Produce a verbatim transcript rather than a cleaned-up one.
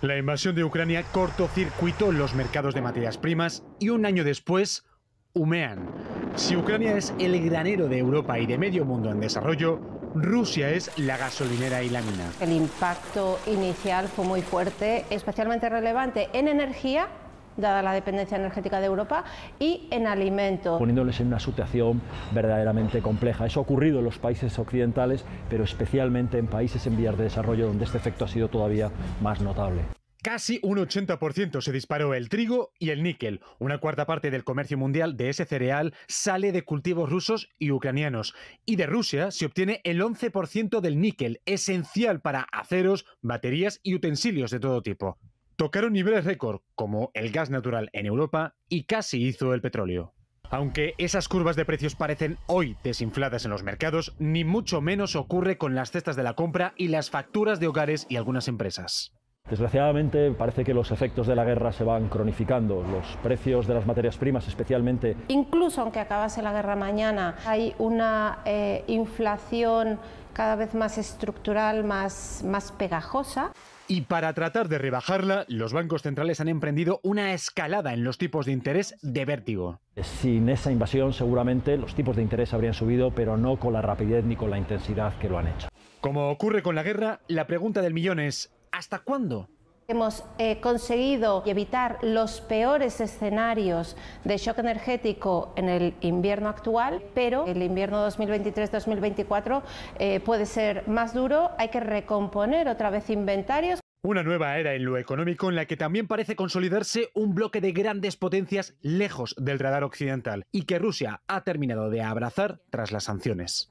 La invasión de Ucrania cortocircuitó los mercados de materias primas y un año después humean. Si Ucrania es el granero de Europa y de medio mundo en desarrollo, Rusia es la gasolinera y la mina. El impacto inicial fue muy fuerte, especialmente relevante en energía, dada la dependencia energética de Europa, y en alimentos. Poniéndoles en una situación verdaderamente compleja. Eso ha ocurrido en los países occidentales, pero especialmente en países en vías de desarrollo, donde este efecto ha sido todavía más notable. Casi un ochenta por ciento se disparó el trigo y el níquel. Una cuarta parte del comercio mundial de ese cereal sale de cultivos rusos y ucranianos. Y de Rusia se obtiene el once por ciento del níquel, esencial para aceros, baterías y utensilios de todo tipo. Tocaron niveles récord, como el gas natural en Europa, y casi hizo el petróleo. Aunque esas curvas de precios parecen hoy desinfladas en los mercados, ni mucho menos ocurre con las cestas de la compra y las facturas de hogares y algunas empresas. Desgraciadamente parece que los efectos de la guerra se van cronificando, los precios de las materias primas especialmente. Incluso aunque acabase la guerra mañana, hay una eh, inflación cada vez más estructural, más, más pegajosa. Y para tratar de rebajarla, los bancos centrales han emprendido una escalada en los tipos de interés de vértigo. Sin esa invasión seguramente los tipos de interés habrían subido, pero no con la rapidez ni con la intensidad que lo han hecho. Como ocurre con la guerra, la pregunta del millón es: ¿hasta cuándo? Hemos eh, conseguido evitar los peores escenarios de shock energético en el invierno actual, pero el invierno dos mil veintitrés dos mil veinticuatro eh, puede ser más duro. Hay que recomponer otra vez inventarios. Una nueva era en lo económico en la que también parece consolidarse un bloque de grandes potencias lejos del radar occidental y que Rusia ha terminado de abrazar tras las sanciones.